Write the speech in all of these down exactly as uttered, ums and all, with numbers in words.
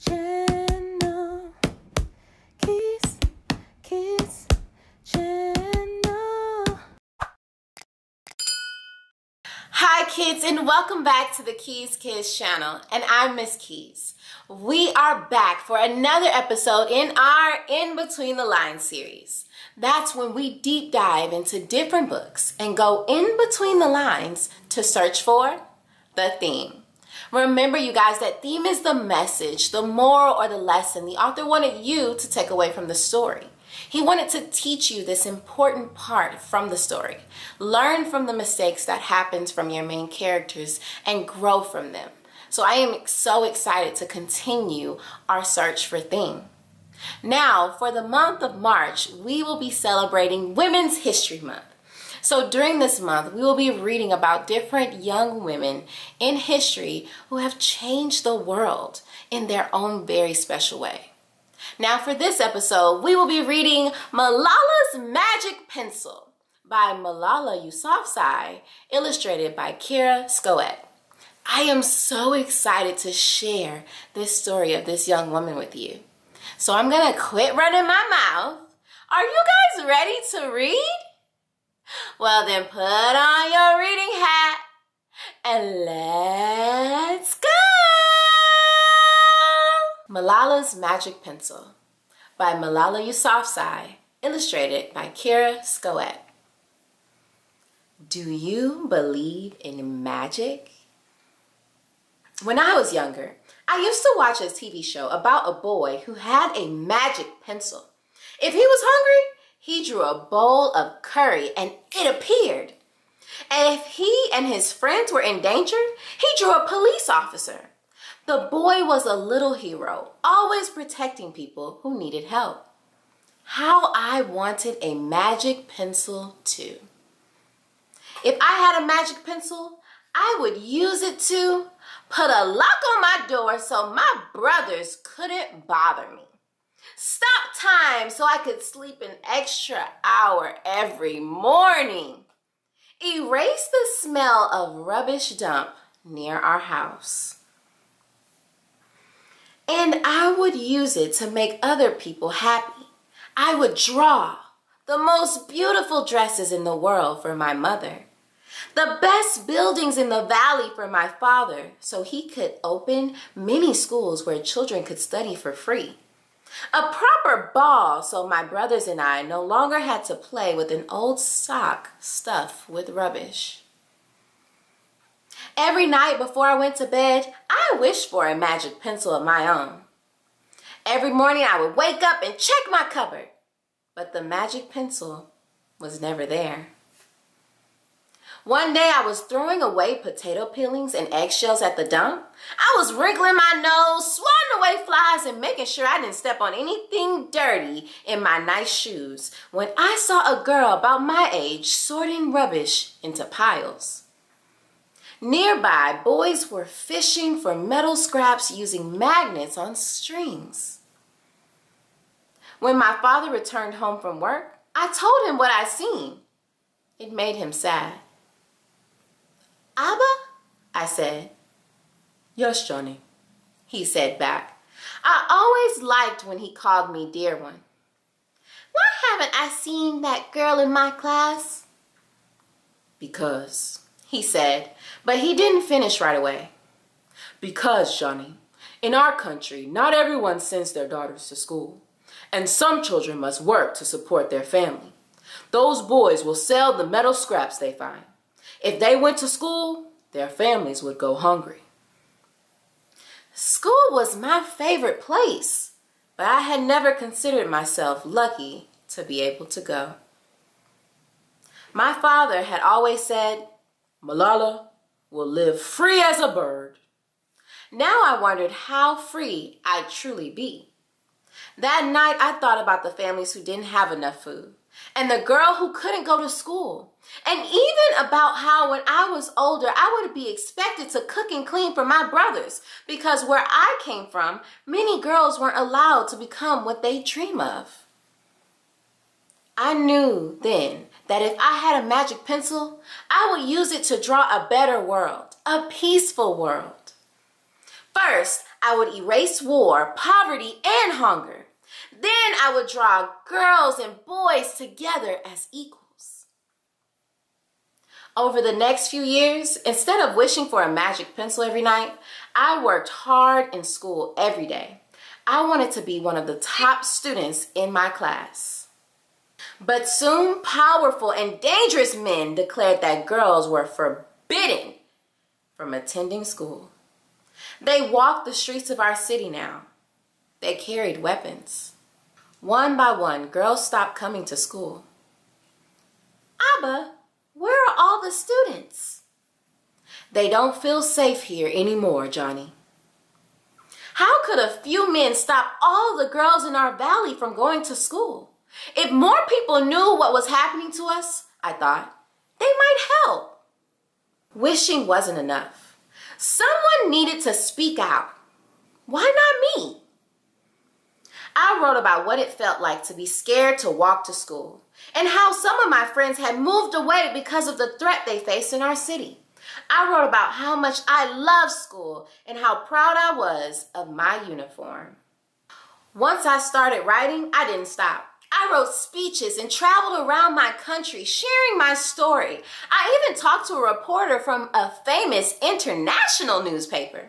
Channel. Keys Kids Channel. Hi kids, and welcome back to the Keys Kids Channel, and I'm Miss Keys. We are back for another episode in our In Between the Lines series. That's when we deep dive into different books and go in between the lines to search for the theme. Remember, you guys, that theme is the message, the moral, or the lesson the author wanted you to take away from the story. He wanted to teach you this important part from the story. Learn from the mistakes that happened from your main characters and grow from them. So I am so excited to continue our search for theme. Now, for the month of March, we will be celebrating Women's History Month. So during this month, we will be reading about different young women in history who have changed the world in their own very special way. Now for this episode, we will be reading Malala's Magic Pencil by Malala Yousafzai, illustrated by Kerascoët. I am so excited to share this story of this young woman with you. So I'm going to quit running my mouth. Are you guys ready to read? Well then, put on your reading hat and let's go! Malala's Magic Pencil by Malala Yousafzai, illustrated by Kerascoët. Do you believe in magic? When I was younger, I used to watch a T V show about a boy who had a magic pencil. If he was hungry, he drew a bowl of curry and it appeared. And if he and his friends were in danger, he drew a police officer. The boy was a little hero, always protecting people who needed help. How I wanted a magic pencil too. If I had a magic pencil, I would use it to put a lock on my door so my brothers couldn't bother me. Stop time so I could sleep an extra hour every morning. Erase the smell of rubbish dump near our house. And I would use it to make other people happy. I would draw the most beautiful dresses in the world for my mother, the best buildings in the valley for my father, so he could open many schools where children could study for free. A proper ball so my brothers and I no longer had to play with an old sock stuffed with rubbish. Every night before I went to bed, I wished for a magic pencil of my own. Every morning I would wake up and check my cupboard, but the magic pencil was never there. One day I was throwing away potato peelings and eggshells at the dump. I was wrinkling my nose, swatting away flies, and making sure I didn't step on anything dirty in my nice shoes when I saw a girl about my age sorting rubbish into piles. Nearby, boys were fishing for metal scraps using magnets on strings. When my father returned home from work, I told him what I'd seen. It made him sad. "Abba," I said. "Yes, Johnny," he said back. I always liked when he called me dear one. "Why haven't I seen that girl in my class?" "Because," he said, but he didn't finish right away. "Because, Johnny, in our country, not everyone sends their daughters to school, and some children must work to support their family. Those boys will sell the metal scraps they find. If they went to school, their families would go hungry." School was my favorite place, but I had never considered myself lucky to be able to go. My father had always said, "Malala will live free as a bird." Now I wondered how free I'd truly be. That night I thought about the families who didn't have enough food, and the girl who couldn't go to school, and even about how when I was older I would be expected to cook and clean for my brothers, because where I came from, many girls weren't allowed to become what they dream of. I knew then that if I had a magic pencil, I would use it to draw a better world, a peaceful world. First, I would erase war, poverty, and hunger. Then I would draw girls and boys together as equals. Over the next few years, instead of wishing for a magic pencil every night, I worked hard in school every day. I wanted to be one of the top students in my class. But soon, powerful and dangerous men declared that girls were forbidden from attending school. They walked the streets of our city now. They carried weapons. One by one, girls stopped coming to school. Abba, where are all the students? They don't feel safe here anymore, Johnny. How could a few men stop all the girls in our valley from going to school? If more people knew what was happening to us, I thought, they might help. Wishing wasn't enough. Someone needed to speak out. Why not me? I wrote about what it felt like to be scared to walk to school and how some of my friends had moved away because of the threat they faced in our city. I wrote about how much I loved school and how proud I was of my uniform. Once I started writing, I didn't stop. I wrote speeches and traveled around my country sharing my story. I even talked to a reporter from a famous international newspaper.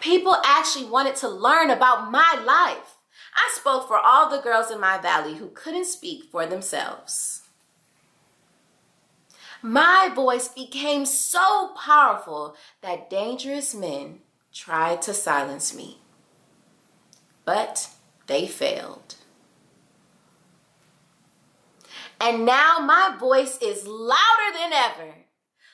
People actually wanted to learn about my life. I spoke for all the girls in my valley who couldn't speak for themselves. My voice became so powerful that dangerous men tried to silence me, but they failed. And now my voice is louder than ever.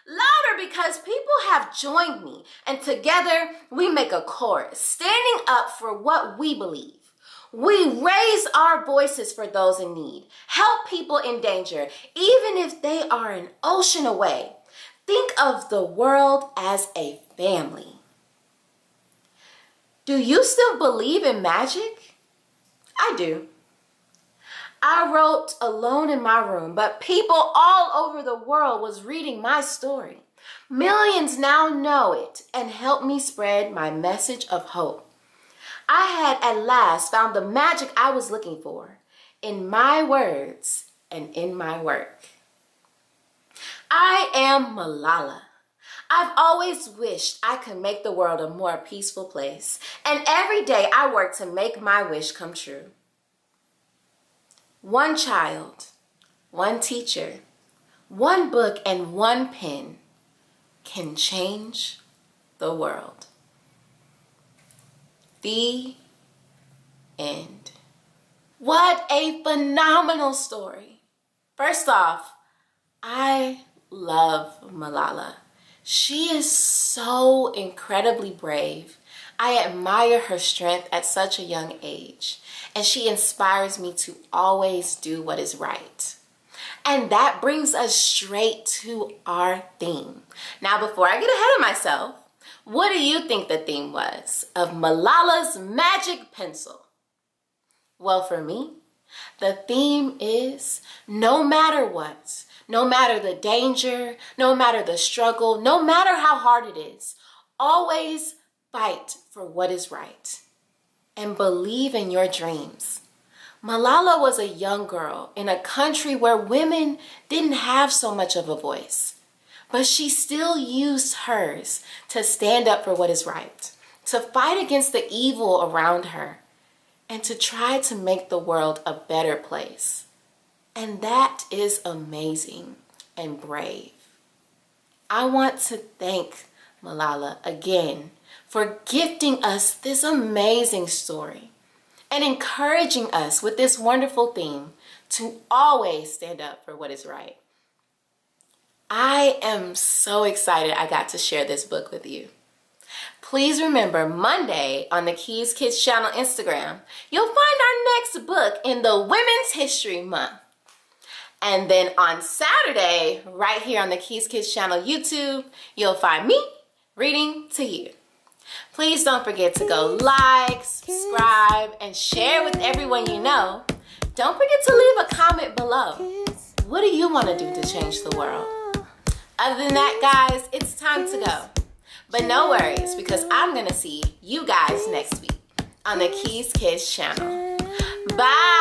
Louder because people have joined me, and together we make a chorus, standing up for what we believe. We raise our voices for those in need, help people in danger, even if they are an ocean away. Think of the world as a family. Do you still believe in magic? I do. I wrote alone in my room, but people all over the world was reading my story. Millions now know it and help me spread my message of hope. I had at last found the magic I was looking for in my words and in my work. I am Malala. I've always wished I could make the world a more peaceful place, and every day I work to make my wish come true. One child, one teacher, one book, and one pen can change the world. The end. What a phenomenal story. First off, I love Malala. She is so incredibly brave. I admire her strength at such a young age, and she inspires me to always do what is right. And that brings us straight to our theme. Now, before I get ahead of myself, what do you think the theme was of Malala's magic pencil? Well, for me, the theme is no matter what, no matter the danger, no matter the struggle, no matter how hard it is, always fight for what is right and believe in your dreams. Malala was a young girl in a country where women didn't have so much of a voice. But she still used hers to stand up for what is right, to fight against the evil around her, and to try to make the world a better place. And that is amazing and brave. I want to thank Malala again for gifting us this amazing story and encouraging us with this wonderful theme to always stand up for what is right. I am so excited I got to share this book with you. Please remember, Monday on the Keys Kids Channel Instagram, you'll find our next book in the Women's History Month. And then on Saturday, right here on the Keys Kids Channel YouTube, you'll find me reading to you. Please don't forget to go like, subscribe, and share with everyone you know. Don't forget to leave a comment below. What do you want to do to change the world? Other than that, guys, it's time to go. But no worries, because I'm going to see you guys next week on the Keys Kids channel. Bye!